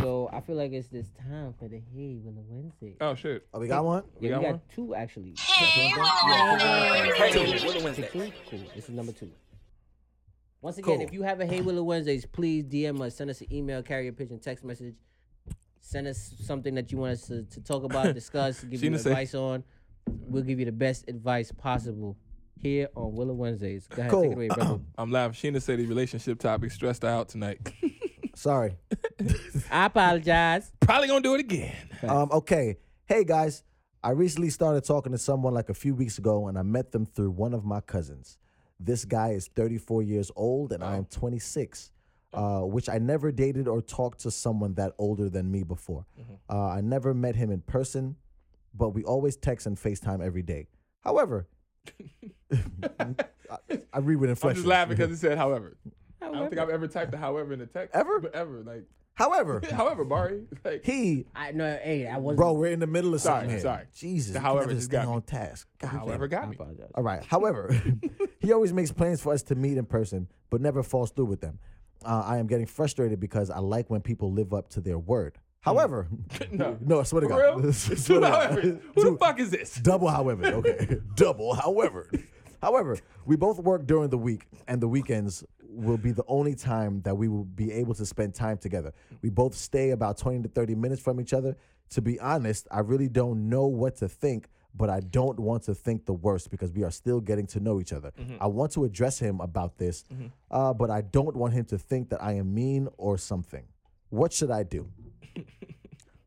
So I feel like it's this time for the Hey Willa Wednesdays. Oh shit! Oh, we got one. Yeah, we got one? Two actually. Hey Willa Wednesdays. Cool. This is number 2. Once again, cool. If you have a Hey Willa Wednesdays, please DM us, send us an email, carrier pigeon, text message, send us something that you want us to talk about, discuss, give you advice on. We'll give you the best advice possible here on Willa Wednesdays. Go ahead, take it away, brother. I'm laughing. Sheena said the relationship topic stressed her out tonight. Sorry. I apologize. Probably gonna do it again. Okay. Hey guys, I recently started talking to someone like a few weeks ago, and I met them through one of my cousins. This guy is 34 years old, and I am 26, which I never dated or talked to someone that older than me before. Mm-hmm. I never met him in person, but we always text and FaceTime every day. However, I read with inflection. I'm just laughing because it said, however. I don't think I've ever typed the however in the text. Ever. Like however, Barry. Like I wasn't. Bro, we're in the middle of something. Sorry. Jesus. The however just got on task. God, however got me. All right. However, he always makes plans for us to meet in person, but never falls through with them. I am getting frustrated because I like when people live up to their word. However, no, I swear to God. It's two however. Who the fuck is this? Double however. Okay. Double however. However, we both work during the week, and the weekends will be the only time that we will be able to spend time together. We both stay about 20 to 30 minutes from each other. To be honest, I really don't know what to think, but I don't want to think the worst because we are still getting to know each other. Mm-hmm. I want to address him about this, but I don't want him to think that I am mean or something. What should I do?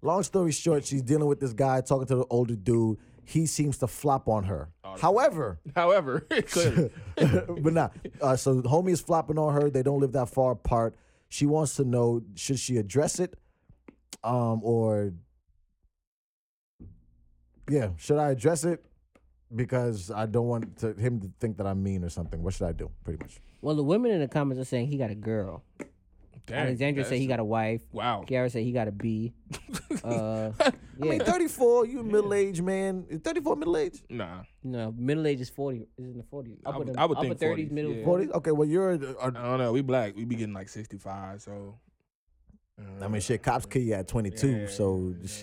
Long story short, she's dealing with this guy, talking to the older dude. He seems to flop on her. However, clearly. But nah. So homie is flopping on her. They don't live that far apart. She wants to know, should she address it? Should I address it? Because I don't want him to think that I'm mean or something. What should I do, pretty much? Well, the women in the comments are saying he got a girl. Dang, Alexandra said he got a wife. Wow. Kiara said he got a B. I mean, 34, you a middle-aged man. Is 34 middle-aged? Nah. No, middle-aged is 40. It's in the 40s. I would think 30s, 40s. Middle 40s? Okay, well, you're... I don't know. We black. We be getting like 65, so... I mean, shit, cops kill you at 22,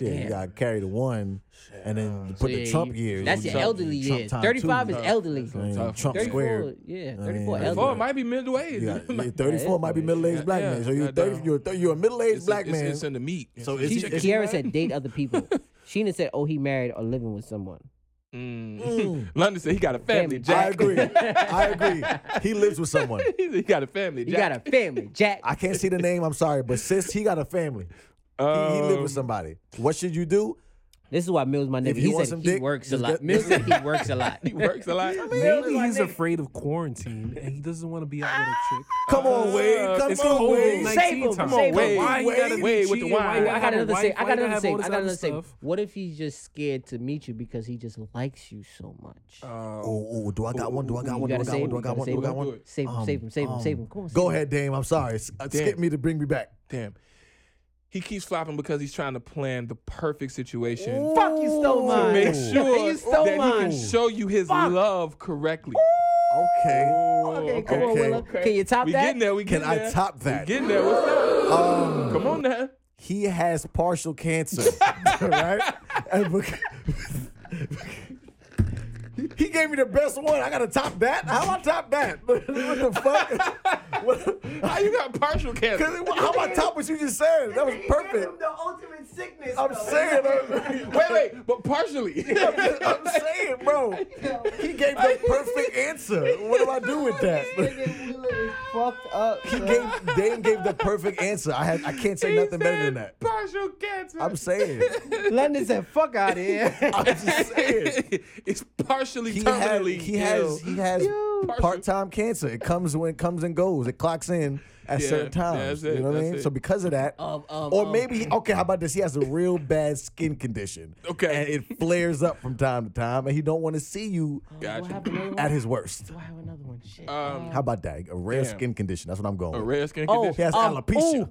you got to carry the one, and then put the Trump years. That's your elderly years. 35 is elderly. Trump 34, squared. Yeah, 34 elderly. 34 might be middle-aged. 34 might be middle-aged black man. So you're a middle-aged black man. It's in the meat. So Kiara said date other people. Sheena said, he married or living with someone. London said he got a family, Jack. I agree. He lives with someone. He got a family, Jack. I can't see the name, I'm sorry, but sis, he got a family. He lives with somebody. What should you do? This is why Mills, my nigga, works a lot. Mills said he works a lot. He works a lot. Maybe he's afraid of quarantine and he doesn't want to be out with a chick. Come on, Wade. Come on, Wade. Wade with the wine. I got another thing. What if he's just scared to meet you because he just likes you so much? Do I got one? Do I got one? Save him. Go ahead, Dame. I'm sorry. Skip me to bring me back. Damn. He keeps flopping because he's trying to plan the perfect situation. Ooh, fuck, you stole mine. To make sure that he can show you his love correctly. Ooh. Okay. Come on, Willa. Can you top that? Can I top that? We getting there. What's up? Come on now. He has partial cancer, right? He gave me the best one. I gotta top that. How I top that? What the fuck? How you got partial cancer? How I top what you just said? That was perfect. He gave him the ultimate sickness. I'm saying. Wait, but partially. I'm saying, bro. He gave the perfect answer. What do I do with that? Fucked up. Dame gave the perfect answer. I can't say nothing better than that. Partial cancer. I'm saying. London said, "Fuck out of here." I'm just saying. It's partially. He has part-time cancer. It comes and goes. It clocks in at certain times. It, you know what I mean? It. So because of that, how about this? He has a real bad skin condition. Okay, and it flares up from time to time, and he don't want to see you at his worst. Do I have another one? Shit. How about that? A rare skin condition. That's what I'm going with. A rare skin condition. He has alopecia.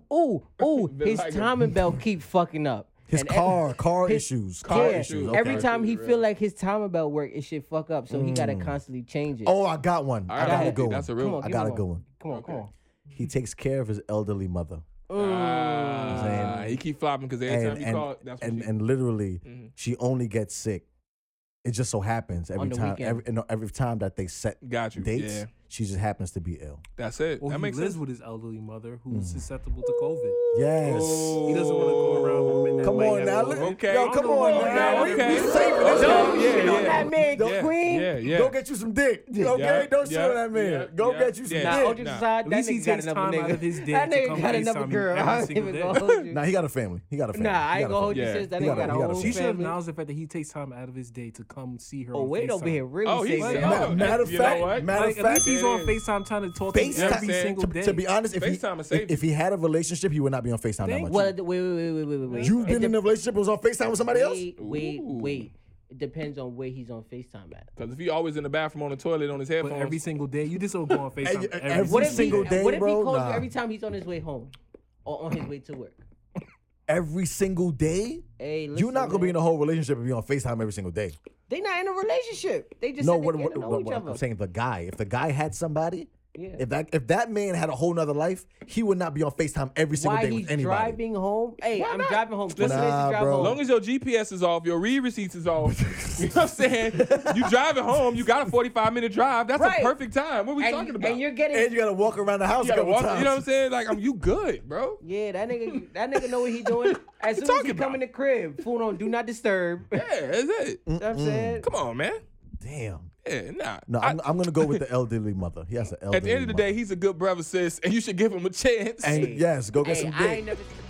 His timing belt keep fucking up. His car issues. Okay. Every time he feel like his time belt work, it should fuck up. So he gotta constantly change it. Oh, I got one. I got a good one. Come on. He takes care of his elderly mother. He keep flopping because every time he calls, that's what and literally she only gets sick. It just so happens every time that they set dates, she just happens to be ill. That's it. Well, that makes sense. He lives with his elderly mother who's susceptible to COVID. Yes. Oh. He doesn't want to go around with men. Come on now. Okay. We safe. Don't shit on that man, Queen. Yeah. Go get you some dick. Okay? Don't shit on that man. Go get you some dick. At least he takes time out of his dick. That nigga got another girl. I ain't even gonna hold you. Nah, he got a family. Nah, I ain't gonna hold you, sis. That nigga got a whole family. She should acknowledge the fact that he takes time out of his day to come see her. Oh, wait over here. Really safe. Matter of fact, he's on FaceTime trying to talk to every single day. To be honest, if he had a relationship, he would not be on FaceTime that much. Well, wait. You've been in a relationship that was on FaceTime with somebody else? Wait. It depends on where he's on FaceTime at. Because if he always in the bathroom on the toilet on his headphones. But every single day, you just don't go on FaceTime. every single day, bro. What if he calls you every time he's on his way home or on his way to work? Every single day? Hey, listen, you're not going to be in a whole relationship if you're on FaceTime every single day. They not in a relationship. They just know each other. I'm saying the guy. If the guy had somebody, if that man had a whole nother life, he would not be on FaceTime every single day with anybody. Why he's driving home? Hey, I'm driving home. As long as your GPS is off, your read receipts is off. You know what I'm saying? You driving home, you got a 45-minute drive. That's a perfect time. What are we talking about? And you got to walk around the house a couple times. You know what I'm saying? Like, you good, bro. Yeah, that nigga know what he doing. As soon as he come in the crib, fool on do not disturb. Yeah, that's it. You know what I'm saying? Come on, man. Damn. Yeah, nah. No, I'm going to go with the elderly mother. He has an elderly mother. At the end of the day, he's a good brother, sis, and you should give him a chance. Yes, go get some dick.